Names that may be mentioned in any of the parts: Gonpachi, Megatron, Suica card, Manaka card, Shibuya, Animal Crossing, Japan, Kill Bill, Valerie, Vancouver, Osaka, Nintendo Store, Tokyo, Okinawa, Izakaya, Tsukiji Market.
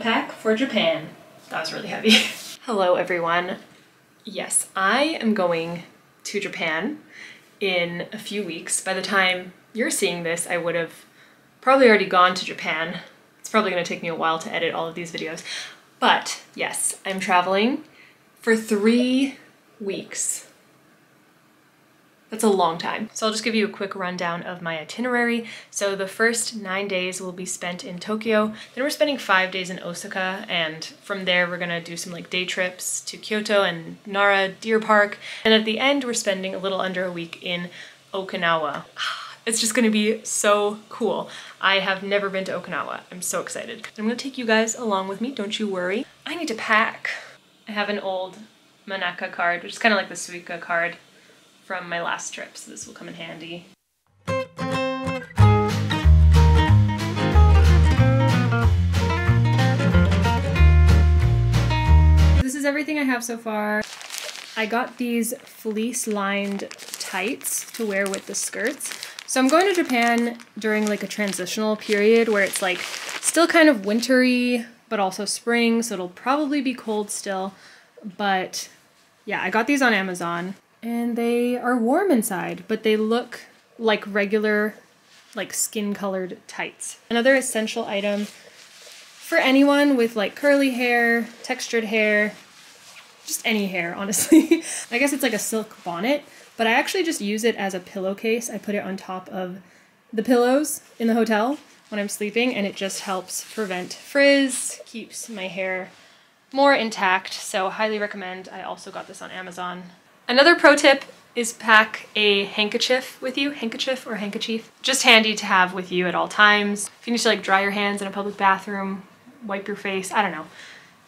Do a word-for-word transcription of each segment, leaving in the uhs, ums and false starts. card pack for Japan. That was really heavy. Hello everyone. Yes, I am going to Japan in a few weeks. By the time you're seeing this, I would have probably already gone to Japan. It's probably gonna take me a while to edit all of these videos. But yes, I'm traveling for three weeks. That's a long time. So I'll just give you a quick rundown of my itinerary. So the first nine days will be spent in Tokyo. Then we're spending five days in Osaka. And from there, we're gonna do some like day trips to Kyoto and Nara Deer Park. And at the end, we're spending a little under a week in Okinawa. It's just gonna be so cool. I have never been to Okinawa. I'm so excited. I'm gonna take you guys along with me, don't you worry. I need to pack. I have an old Manaka card, which is kind of like the Suica card from my last trip, so this will come in handy. This is everything I have so far. I got these fleece-lined tights to wear with the skirts. So I'm going to Japan during like a transitional period where it's like still kind of wintry, but also spring, so it'll probably be cold still. But yeah, I got these on Amazon. And they are warm inside, but they look like regular, like skin-colored tights. Another essential item for anyone with like curly hair, textured hair, just any hair, honestly. I guess it's like a silk bonnet, but I actually just use it as a pillowcase. I put it on top of the pillows in the hotel when I'm sleeping, and it just helps prevent frizz, keeps my hair more intact, so highly recommend. I also got this on Amazon. Another pro tip is pack a handkerchief with you, handkerchief or handkerchief. Just handy to have with you at all times. If you need to like dry your hands in a public bathroom, wipe your face, I don't know.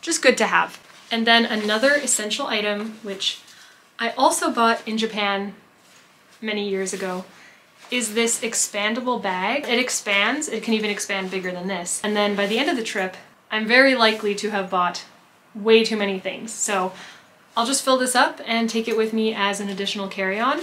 Just good to have. And then another essential item, which I also bought in Japan many years ago, is this expandable bag. It expands, it can even expand bigger than this. And then by the end of the trip, I'm very likely to have bought way too many things. So I'll just fill this up and take it with me as an additional carry-on.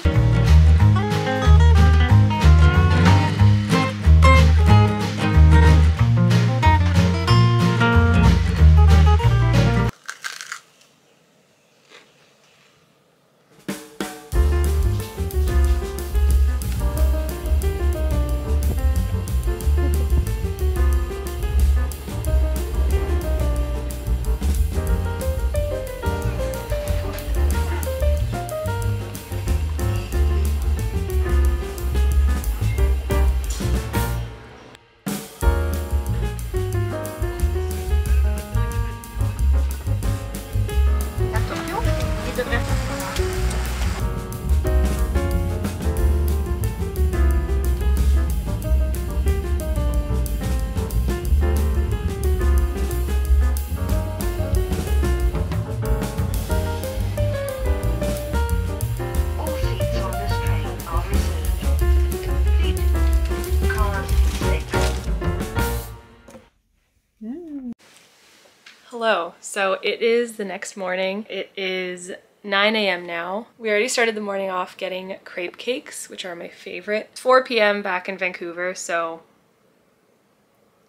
Hello. So it is the next morning. It is nine A M now. We already started the morning off getting crepe cakes, which are my favorite. It's four P M back in Vancouver, so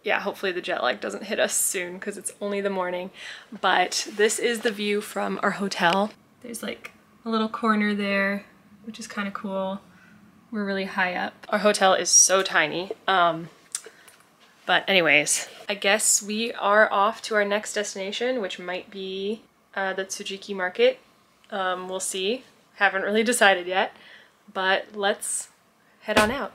yeah, hopefully the jet lag doesn't hit us soon because it's only the morning. But this is the view from our hotel. There's like a little corner there, which is kind of cool. We're really high up. Our hotel is so tiny. Um, But anyways, I guess we are off to our next destination, which might be uh, the Tsukiji Market. Um, we'll see. Haven't really decided yet, but let's head on out.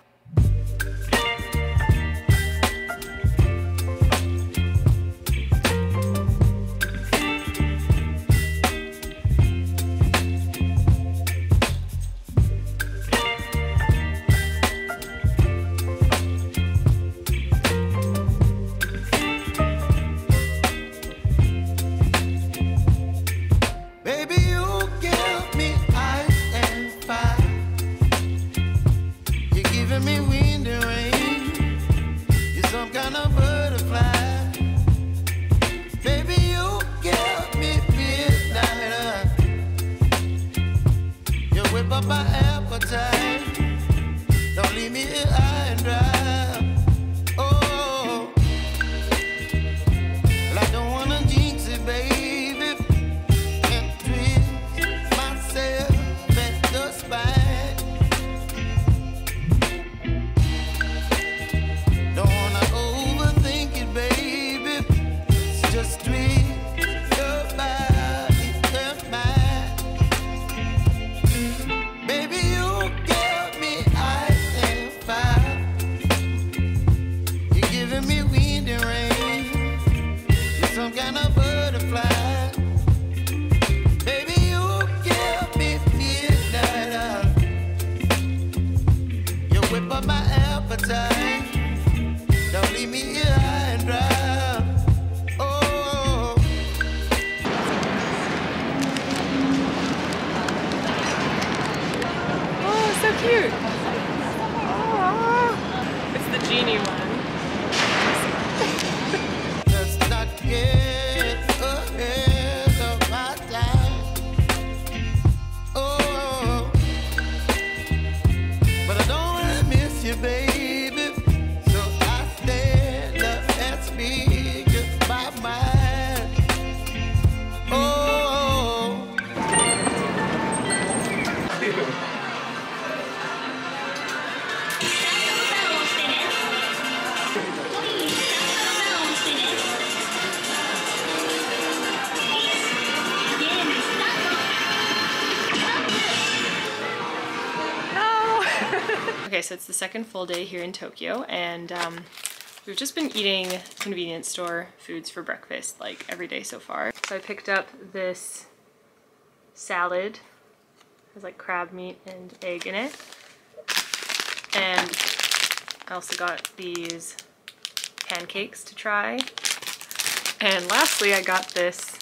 cute. Aww. It's the genie one. Let's not get ahead of our time. Oh, but I don't wanna miss you, baby. Okay, so it's the second full day here in Tokyo, and um, we've just been eating convenience store foods for breakfast like every day so far. So I picked up this salad. It has like crab meat and egg in it. And I also got these pancakes to try. And lastly, I got this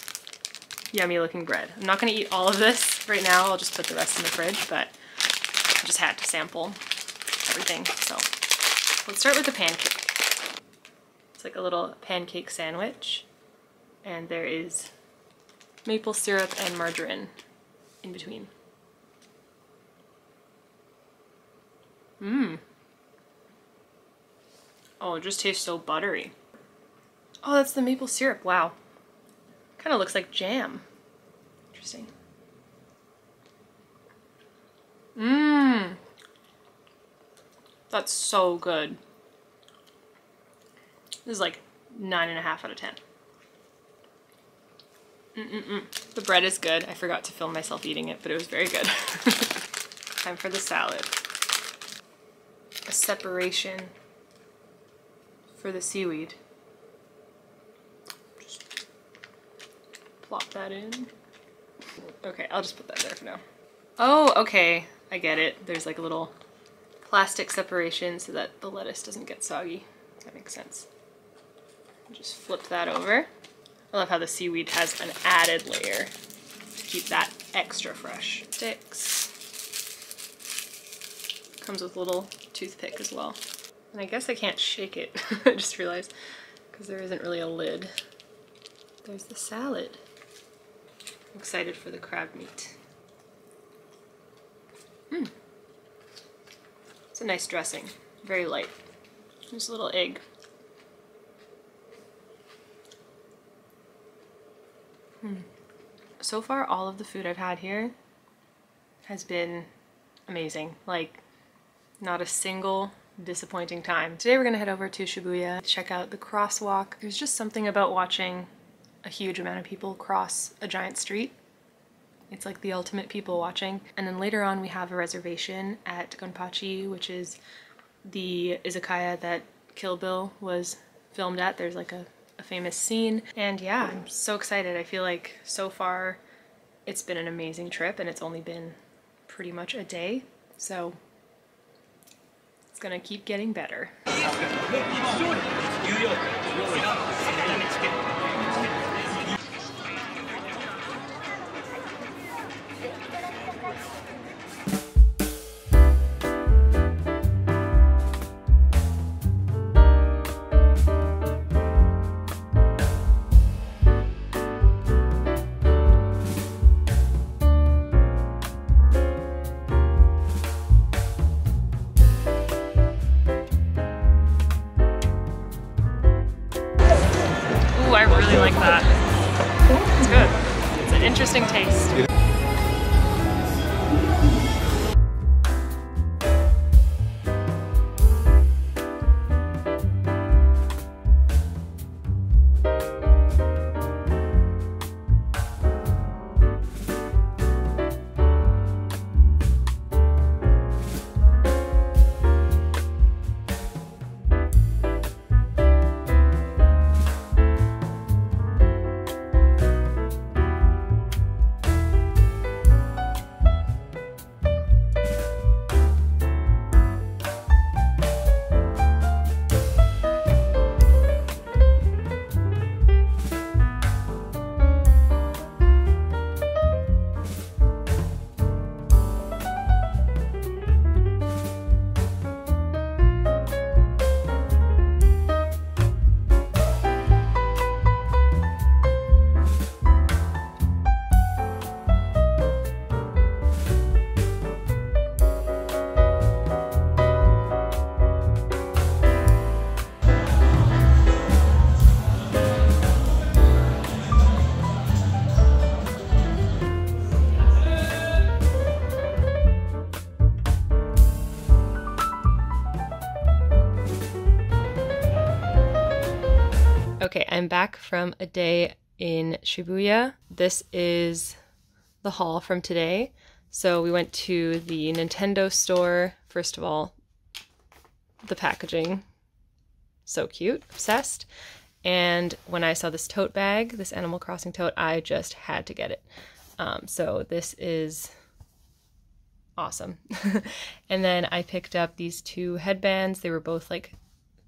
yummy looking bread. I'm not gonna eat all of this right now, I'll just put the rest in the fridge, but I just had to sample everything. So let's start with the pancake. It's like a little pancake sandwich, and there is maple syrup and margarine in between. Mmm. Oh, it just tastes so buttery. Oh, that's the maple syrup. Wow. Kind of looks like jam. Interesting. Mmm. That's so good. This is like nine and a half out of ten. Mm-mm-mm. The bread is good. I forgot to film myself eating it, but it was very good. Time for the salad. A separation for the seaweed. Just plop that in. Okay, I'll just put that there for now. Oh, okay. I get it. There's like a little plastic separation so that the lettuce doesn't get soggy. That makes sense. Just flip that over. I love how the seaweed has an added layer to keep that extra fresh. Sticks. Comes with a little toothpick as well. And I guess I can't shake it, I just realized, because there isn't really a lid. There's the salad. I'm excited for the crab meat. Mmm. It's a nice dressing, very light. There's a little egg. Hmm. So far, all of the food I've had here has been amazing. Like, not a single disappointing time. Today we're gonna head over to Shibuya, check out the crosswalk. There's just something about watching a huge amount of people cross a giant street. It's like the ultimate people watching. And then later on we have a reservation at Gonpachi, which is the izakaya that Kill Bill was filmed at. There's like a, a famous scene. And yeah, I'm so excited. I feel like so far it's been an amazing trip, and it's only been pretty much a day. So it's gonna keep getting better. I'm back from a day in Shibuya. This is the haul from today. So we went to the Nintendo Store. First of all, the packaging. So cute. Obsessed. And when I saw this tote bag, this Animal Crossing tote, I just had to get it. Um, so this is awesome. And then I picked up these two headbands. They were both like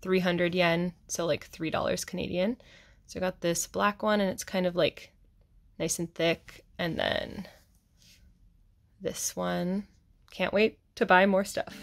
three hundred yen, so like three dollars Canadian. So I got this black one, and it's kind of like nice and thick. And then this one. Can't wait to buy more stuff.